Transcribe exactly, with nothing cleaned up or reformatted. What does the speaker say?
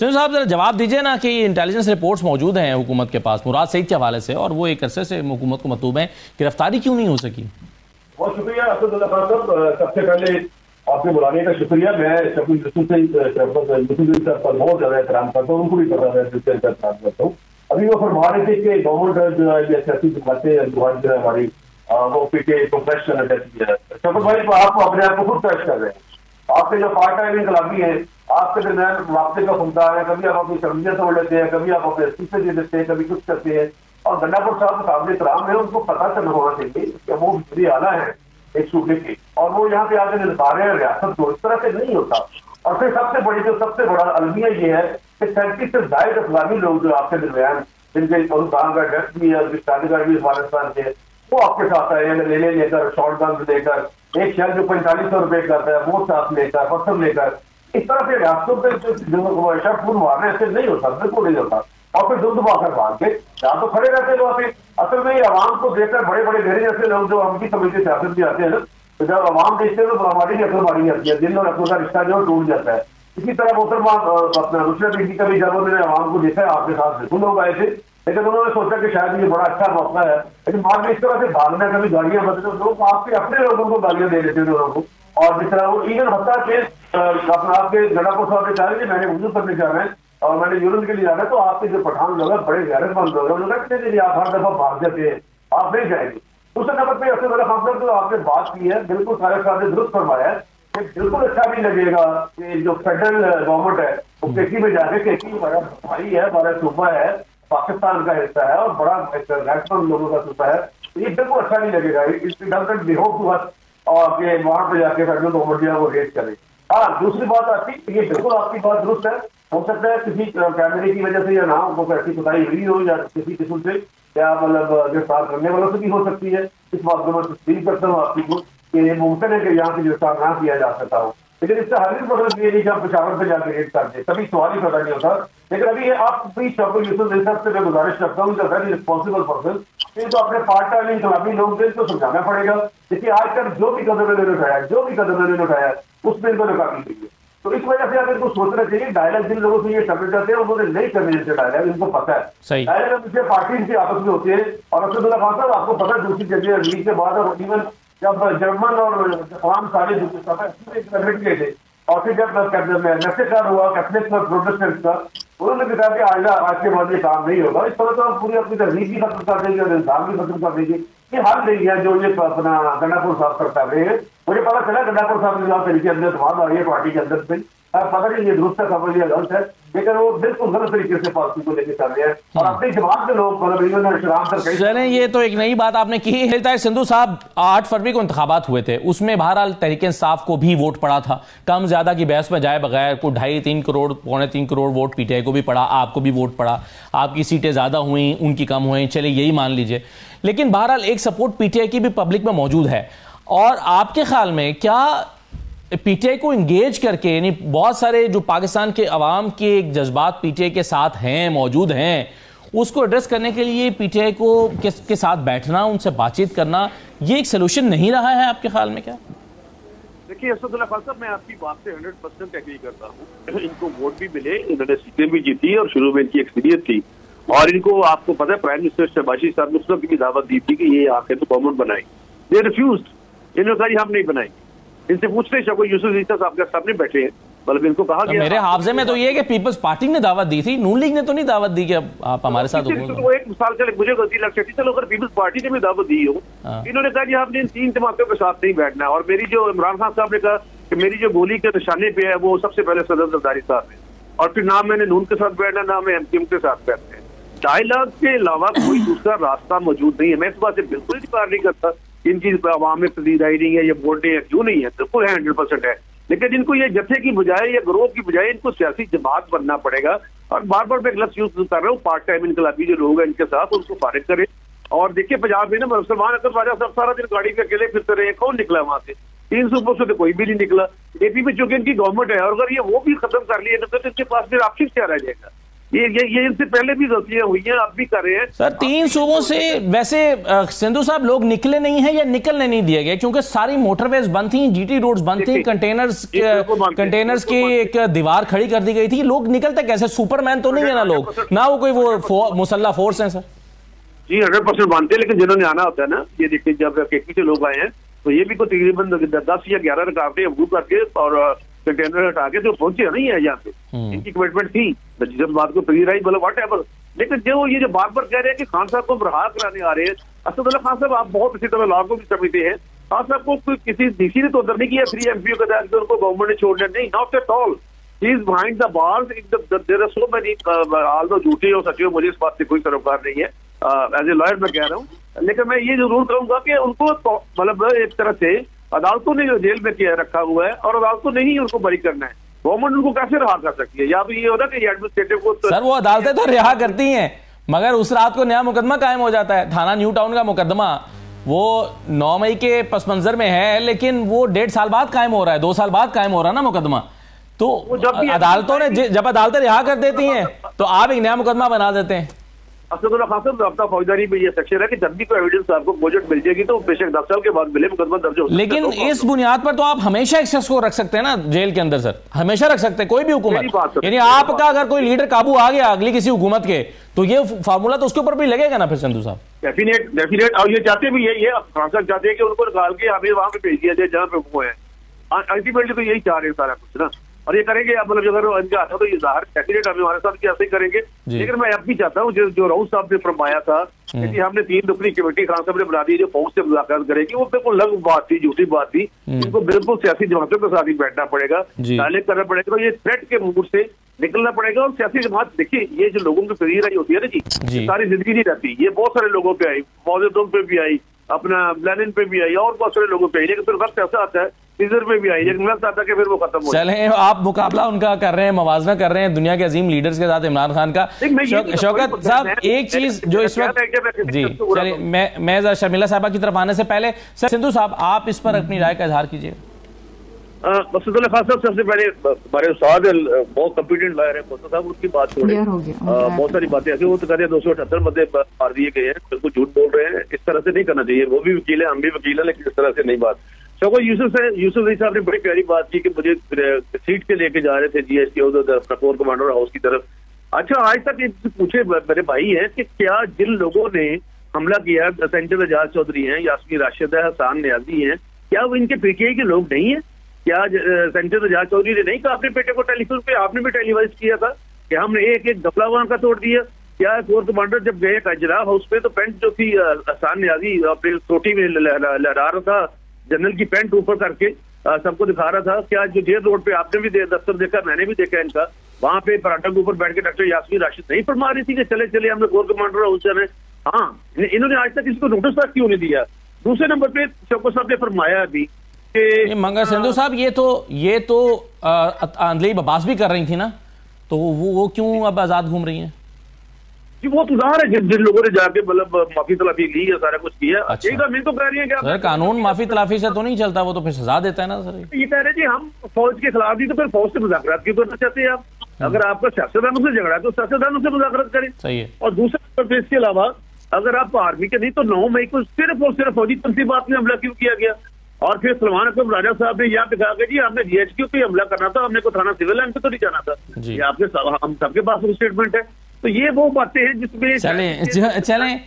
Sir साहब जरा जवाब दीजिए ना कि इंटेलिजेंस रिपोर्ट्स मौजूद हैं हुकूमत के पास मुराद सईद के हवाले से और वो एक अरसे से हुकूमत को मतलूब है, गिरफ्तारी क्यों नहीं हो सकी? बहुत शुक्रिया असदुल्ला खान साहब, सबसे पहले आपके बुलाने का शुक्रिया। मैं बहुत ज़्यादा एहतराम करता हूँ, उनको भी करता हूँ। अभी वो फरमा रहे थे कि गवर्नमेंट जो है ये सियासी जमातें जो है हमारी वो पी टी आई को फ्रेश करना चाहती है। शफत भाई को आपको अपने आप को खुद फ्रेश कर रहे हैं, आपके जो पार्ट टाइम इंकलाबी है आपके दरमियान वापसी का खुमता है, कभी आप अपनी शर्मिया तोड़ लेते हैं, कभी आप अपने इस्तीफे दे देते हैं, कभी कुछ करते हैं। और गंडापुर साहब सामने तराम है, उनको पता चल होना चाहिए कि वो बिजली आना है एक सूबे की और वो यहाँ पे आगे निभा रहे हैं रियासत को, इस तरह से नहीं होता। और फिर सबसे बड़ी जो सबसे बड़ा अलमिया ये है कि सैंतीस से जायद अफगानी लोग जो आपके दरमियान जिनके उल्तान का डेस्ट भी है, तालीगढ़ भी अफगानिस्तान के, वो आपके साथ आए हैं लेने लेकर, शॉर्ट गन लेकर, एक शहर जो पैंतालीस सौ रुपये करता है वो साथ लेकर, पत्थर लेकर, इस तरह से रियासतों पर जो फूल मारने से नहीं होता, बिल्कुल नहीं होता। और फिर दुध बाकर भाग के या तो खड़े रहते हैं वहाँ पे। असल में ये आवाम को देखकर बड़े बड़े गहरे जैसे लोग जो हम भी समझ के सियासत भी आते हैं ना, तो जब आवाम देखते हैं तो हमारी ही असल मारी जाती है, दिन और असल का रिश्ता जो टूट जाता है। इसी तरह मोहतरबाद अपना रुशरत बेटी का भी जब उन्होंने आवाम को देखा है, आपके साथ बिल्कुल लोग आए थे, लेकिन उन्होंने सोचा कि शायद ये बड़ा अच्छा मौका है, लेकिन बाद में इस तरह से भागना, कभी गाड़ियां बदल, लोग आपके अपने लोगों को गाड़ियां दे देते थे उनको। और जिस तरह वो इवन हत्या के अपना आपके गंडापुर साहब के चाहे मैंने वजू करने जा रहे हैं और मैंने यूरन के लिए जाना है, तो आपके जो पठान लोग हैं बड़े गैरतमंद लोग हैं, उन्होंने कहा कि आप हर दफा भाग जाते हैं, आप नहीं जाएंगे। दूसरे नंबर पर असद वाला खान साहब जो आपने बात की है बिल्कुल सारे साहब ने दुरुस्त फरमाया है कि बिल्कुल अच्छा भी लगेगा कि जो फेडरल गवर्नमेंट है वो केकी में जाके, केकी हमारा भाई है, हमारा सूबा है, पाकिस्तान का हिस्सा है और बड़ा गैरतमंद लोगों का सूबा है, ये बिल्कुल अच्छा नहीं लगेगा, इसकी डॉक्टर बेहोश और ये वहां पर जाके फेडरल गवर्नमेंट जो है वो रेट करेगी। हाँ, दूसरी बात आपकी, ये बिल्कुल आपकी बात दुरुस्त है, हो सकता है किसी कैमरे की वजह से या ना उनको ऐसी कुताही हुई हो या किसी किस्म से या मतलब गिरफ्तार करने वालों से भी हो सकती है। इस बात को मैं तस्दीक करता हूँ आपकी को कि ये मुमकिन है कि यहाँ से गिरफ्तार ना किया जा सकता हो, लेकिन इसका हर मतलब ये नहीं कि आप पचावन पर जाकर रेट कर दें, तभी सवाल ही पता नहीं होता। लेकिन अभी ये आप भी शब्द यूसुफ यूसुफ से मैं गुजारिश करता हूँ, वेरी रिस्पॉन्सिबल पर्सन, तो अपने पार्ट टाइम इंकलाबी लोग थे इनको समझाना पड़ेगा, देखिए आज तक जो भी कदम उन्होंने उठाया जो भी कदम उन्होंने उठाया उसमें इनको नाकामी चाहिए। तो इस वजह से आप इनको सोचना चाहिए, डायलॉग जिन लोगों से ये समझ जाते हैं उन्होंने नहीं करने देते डायलॉग, इनको पता है डायलॉग इनसे पार्टी की आपस में होती है। और असदुल्ला खान साहब आपको पता है दूसरी जगह लीग के बाद और इवन जब जर्मन और जापान सारे गए थे और फिर जब नक्सेकार हुआ कैथलिक और प्रोटेस्टेंट का, उन्होंने कहा कि आज आज के बाद ये काम नहीं होगा। इस तरह तो हम पूरी अपनी तहजीब भी खत्म कर देंगे और इंसान भी खत्म कर देंगे, ये हल नहीं है जो ये अपना गंडापुर साहब करता है। मुझे पता चला गंडापुर साहब के तरीके अंदर समाज आ रही है पार्टी के अंदर से, पता नहीं ये दुरुस्त है समझ लिया गलत है, लेकिन वो बिल्कुल गलत तरीके से पॉलिसी को लेकर चल रहे हैं और अपने समाज के लोग मतलब चले। ये तो एक नई बात आपने की है। सिंधु साहब, आठ फरवरी को इंतखाबात हुए थे, उसमें बहरहाल तहरीक इंसाफ को भी वोट पड़ा था, कम ज्यादा की बहस में जाए बगैर को ढाई तीन करोड़ पौने तीन करोड़ वोट पीटीआई को भी पड़ा, आपको भी वोट पड़ा, आपकी सीटें ज्यादा हुई उनकी कम हुई, चले यही मान लीजिए, लेकिन बहरहाल एक सपोर्ट पीटीआई की भी पब्लिक में मौजूद है। और आपके ख्याल में क्या पीटीआई को इंगेज करके, यानी बहुत सारे जो पाकिस्तान के अवाम के जज्बात पीटीआई के साथ हैं मौजूद हैं, उसको एड्रेस करने के लिए पीटीआई को के, के साथ बैठना, उनसे बातचीत करना, ये एक सलूशन नहीं रहा है आपके ख्याल में क्या? देखिए असदुल्ला खान साहब, मैं आपकी बात से हंड्रेड परसेंट एग्री करता हूँ। इनको वोट भी मिले, इन्होंने सीटें भी जीती और शुरू में इनकी एक्सपीरियंस थी और इनको आपको पता है प्राइम मिनिस्टर शहबाजी साहब ने उस वक्त भी दावत दी थी कि ये आके तो गवर्नमेंट बनाए, ये रिफ्यूज, इन्होंने कहा हम नहीं बनाएंगे। इनसे पूछते शको यूसुफ यूसुफ साहब के सामने बैठे हैं, मतलब इनको कहा गया, मेरे हाफजे में तो ये कि पीपल्स पार्टी ने दावत दी थी, नून लीग ने तो नहीं दावत दी कि अब आप हमारे साथ हो। तो एक मिसाल के लिए मुझे गलती लग सकती, चलो अगर पीपल्स पार्टी ने भी दावत दी हो, इन्होंने कहा कि आपने इन तीन जमातों के साथ नहीं बैठना। और मेरी जो इमरान खान साहब ने कहा कि मेरी जो गोली के निशाने पे है वो सबसे पहले सदर जरदारी साहब है, और फिर ना मैंने नून के साथ बैठना ना मैं एमक्यूएम के साथ बैठना है। डायलॉग के अलावा कोई दूसरा रास्ता मौजूद नहीं है। मैं इस बात से बिल्कुल इंकार नहीं करता इनकी आवाम में पसीदाई नहीं है, ये वोटें क्यों नहीं है, बिल्कुल है, हंड्रेड परसेंट है, लेकिन इनको ये जत्थे की बजाय या ग्रोह की बजाय इनको सियासी जमात बनना पड़ेगा। और बार बार मैं लफ्ज़ यूज कर रहा हूँ, पार्ट टाइम इनकलाबी जो लोग हैं इनके साथ उनको खारिज करें। और देखिए पंजाब में ना सलमान अकरम राजा साहब सारा दिन गाड़ी पे अकेले फिरते रहे, कौन निकला वहाँ से? तीन सूबों से तो कोई भी नहीं निकला। ए पी में चूंकि इनकी गवर्नमेंट है और अगर ये वो भी खत्म कर लिए तो इनके पास फिर ऑप्शन क्या रह जाएगा? ये ये ये इनसे पहले भी गलतियां हुई हैं, आप भी कर रहे हैं सर। तीन सूबों से वैसे सिंधु साहब लोग निकले नहीं हैं या निकलने नहीं दिए गए, क्योंकि सारी मोटरवेज बंद थी, जीटी रोड्स बंद थी, कंटेनर्स कंटेनर्स की एक दीवार खड़ी कर दी गई थी। लोग निकलते कैसे? सुपरमैन तो नहीं है ना लोग, ना वो कोई वो मुसल्ला फोर्स है सर। जी हंड्रेड परसेंट मानते हैं, लेकिन जिन्होंने आना होता है ना, ये देखिए जब केपी से लोग आए हैं तो ये भी कोई तकरीबन दस या ग्यारह रकावटें अबू करके और कंटेनर हटा के जो पहुंचे नहीं है यहाँ पे, इनकी कमिटमेंट थी जब बात को तगीर आई मतलब वट एवर। लेकिन जो ये जो बार बार कह रहे हैं कि खान साहब को बरहा कराने आ रहे हैं, असदुल्ला खान साहब आप बहुत अच्छी तरह लॉ को भी समझते हैं, खान साहब को किसी डीसी ने तो उधर नहीं किया थ्री एम पी ओ के तहत, उनको गवर्नमेंट ने छोड़ना नहीं, not at all. He is behind the bars, there are so many although झूठे हो सके, मुझे इस बात से कोई सरोकार नहीं है, एज ए लॉयर मैं कह रहा हूँ, लेकिन मैं ये जरूर कहूंगा कि उनको मतलब एक तरह से अदालतों ने जो जेल में किया रखा हुआ है और अदालतों ने ही उनको बरी करना है। गवर्नमेंट उनको कैसे रिहा कर सकती है? या भी ये होता कि एडमिनिस्ट्रेटिव को सर वो अदालतें तो रिहा करती हैं, मगर उस रात को नया मुकदमा कायम हो जाता है। थाना न्यू टाउन का मुकदमा वो नौ मई के पस मंजर में है, लेकिन वो डेढ़ साल बाद कायम हो रहा है, दो साल बाद कायम हो रहा है ना मुकदमा। तो अदालतों ने जब अदालतें रिहा कर देती हैं तो आप एक नया मुकदमा बना देते हैं। असदुल्ला खान साहब रब्ता फौजदारी में यह सेक्शन है कि जब भी कोई एविडेंस आपको प्रोजेक्ट मिल जाएगी तो बेशक दस साल के बाद मिले मुकदमा दर्ज हो, लेकिन तो इस बुनियाद पर तो आप हमेशा एक शख्स को रख सकते हैं ना जेल के अंदर सर, हमेशा रख सकते हैं कोई भी हुकूमत। यानी आपका अगर कोई लीडर काबू आ गया अगली किसी हुकूमत के, तो ये फार्मूला तो उसके ऊपर भी लगेगा ना फिर संधू साहब। डेफिनेट डेफिनेट और ये चाहते भी यही है, खान साहब चाहते हैं कि उनको निकाल के हमें वहां पे भेज दिया जाए जहाँ पे वो है, अल्टीमेटली तो यही चाह रहे हैं सारा कुछ ना, और ये करेंगे मतलब अगर इनका आता तो ये जाहिर कैबिनेट हम हमारे साथ ऐसे ही करेंगे। लेकिन मैं अब भी चाहता हूँ जो राउत साहब ने फरमाया था कि हमने तीन रुपनी कमेटी खान साहब ने बना दी जो फौज से मुलाकात करेगी, वो बिल्कुल लग बात थी, झूठी बात थी, इनको बिल्कुल सियासी जमातों के साथ ही बैठना पड़ेगा, डायलेक्ट करना पड़ेगा, तो ये थ्रेट के मूड से निकलना पड़ेगा। और सियासी जमात देखिए ये जो लोगों की तगीराई होती है ना जी, सारी जिंदगी नहीं रहती, ये बहुत सारे लोगों पे आई, मौजूदों पे भी आई, अपना लेनिन पे भी आई और बहुत सारे लोगों पे आई, लेकिन फिर वक्त ऐसा आता है में भी आई कि फिर वो खत्म हो। चलें आप मुकाबला उनका कर रहे हैं, मुवाजना कर रहे हैं दुनिया के अजीम लीडर्स के साथ, इमरान खान का। शौकत साहब एक चीज जो इस वक्त जी चलिए मैं मैं जरा शर्मिला साहबा की तरफ आने से पहले सर सिंधु साहब आप इस पर अपनी राय का इजहार कीजिए। असदुल्ला खान साहब सबसे पहले हमारे उस्ताद बहुत कॉम्पिटेंट लॉयर है मोहता साहब, उसकी बात छोड़े, बहुत सारी बातें ऐसी वो तो कहते हैं दो सौ अठहत्तर मध्य मार दिए गए हैं, बिल्कुल झूठ बोल रहे हैं, इस तरह से नहीं करना चाहिए। वो भी वकील है, हम भी वकील है, लेकिन इस तरह से नहीं बात। शौकत यूसुफ यूसुफ अली साहब ने बड़ी प्यारी बात की कि मुझे सीट से लेके जा रहे थे जीएचक्यू उधर कोर कमांडर हाउस की तरफ। अच्छा आज तक इनसे पूछे मेरे भाई हैं कि क्या जिन लोगों ने हमला किया, संजय एजाज चौधरी हैं, यास्मीन राशिद है, हसन नियाजी हैं, क्या वो इनके पीटीआई के लोग नहीं है? क्या संजय एजाज चौधरी ने नहीं कहा अपने बेटे को टेलीफोन पे आपने भी टेलीवाइज किया था कि हमने एक एक गफला वहां का तोड़ दिया? क्या कोर कमांडर जब गए खजरा हाउस पे तो पेंट जो थी हसन नियाजी अपने सोटी में लहरा रहा था, जनरल की पेंट ऊपर करके सबको दिखा रहा था। क्या जो जेल रोड पे आपने भी दफ्तर देखा, मैंने भी देखा इनका, वहां पे पराठा के ऊपर बैठ के डॉक्टर यास्मीन राशिद नहीं फरमा रही थी कि चले चले हमने कोर कमांडर हाउस जाना है? हाँ, इन्होंने आज तक इसको नोटिस तक क्यों नहीं दिया? दूसरे नंबर पे शौकत साहब ने फरमाया अभी कि मंगा सिंधु साहब ये तो ये तो आंधली बबास भी कर रही थी ना, तो वो वो क्यों अब आजाद घूम रही है जी? वो तो ज़ाहिर है जिन जिन लोगों ने जाके मतलब माफी तलाफी ली है, सारा कुछ किया। अच्छा। मैं तो कह रही है कि सर कानून माफी तलाफी से तो नहीं चलता, वो तो फिर सजा देता है ना सर। ये कह रहे जी हम फौज के खिलाफ ही, तो फिर फौज से मुज़ाकरात क्यों करना चाहते हैं आप? अगर आपका सियासतदान उससे झगड़ा है तो सियासतदान उससे मुज़ाकरात करें, सही है। और दूसरे पर इसके अलावा अगर आप आर्मी के नहीं तो नौ मई को सिर्फ और सिर्फ फौजी तनसीबात में हमला क्यों किया गया? और फिर सलमान अकरम राजा साहब ने यहाँ दिखा के जी हमने जीएचक्यू पे हमला करना था, हमने को थाना सिविल लाइन पे तो नहीं जाना था, ये आपके हम सबके पास स्टेटमेंट है। तो ये वो बातें हैं जिसमें चलें चलें